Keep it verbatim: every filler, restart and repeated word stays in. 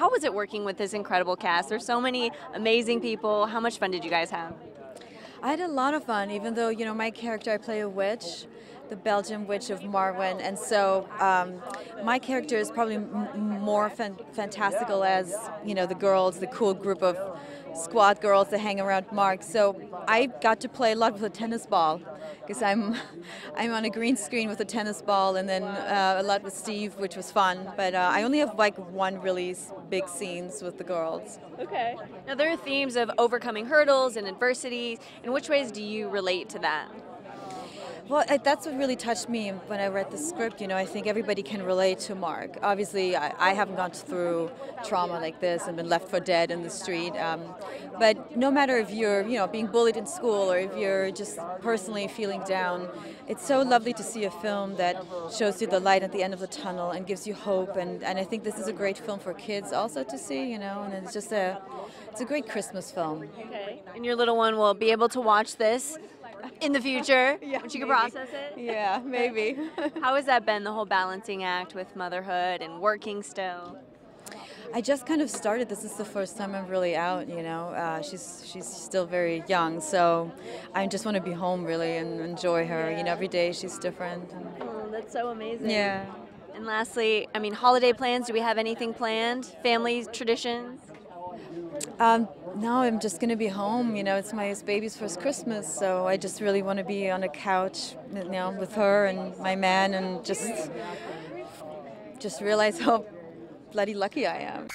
how was it working with this incredible cast? There's so many amazing people. How much fun did you guys have? I had a lot of fun, even though, you know, my character, I play a witch, the Belgian witch of Marwen, and so um, my character is probably m more fan fantastical as, you know, the girls, the cool group of squad girls that hang around Mark. So I got to play a lot with a tennis ball, because I'm, I'm on a green screen with a tennis ball, and then uh, a lot with Steve, which was fun. But uh, I only have like one really big scenes with the girls. Okay. Now there are themes of overcoming hurdles and adversity. In which ways do you relate to that? Well, that's what really touched me when I read the script. You know, I think everybody can relate to Mark. Obviously, I, I haven't gone through trauma like this and been left for dead in the street. Um, but no matter if you're, you know, being bullied in school or if you're just personally feeling down, it's so lovely to see a film that shows you the light at the end of the tunnel and gives you hope. And, and I think this is a great film for kids also to see, you know, and it's just a, it's a great Christmas film. Okay. And your little one will be able to watch this in the future, yeah, but you can process it? Yeah, maybe. How has that been, the whole balancing act with motherhood and working still? I just kind of started. This is the first time I'm really out, you know. Uh, she's she's still very young, so I just want to be home, really, and enjoy her. Yeah. You know, every day she's different. And oh, that's so amazing. Yeah. And lastly, I mean, holiday plans, do we have anything planned? Family traditions? Um, no, I'm just going to be home. You know, it's my baby's first Christmas, so I just really want to be on a couch, you know, with her and my man, and just, just realize how bloody lucky I am.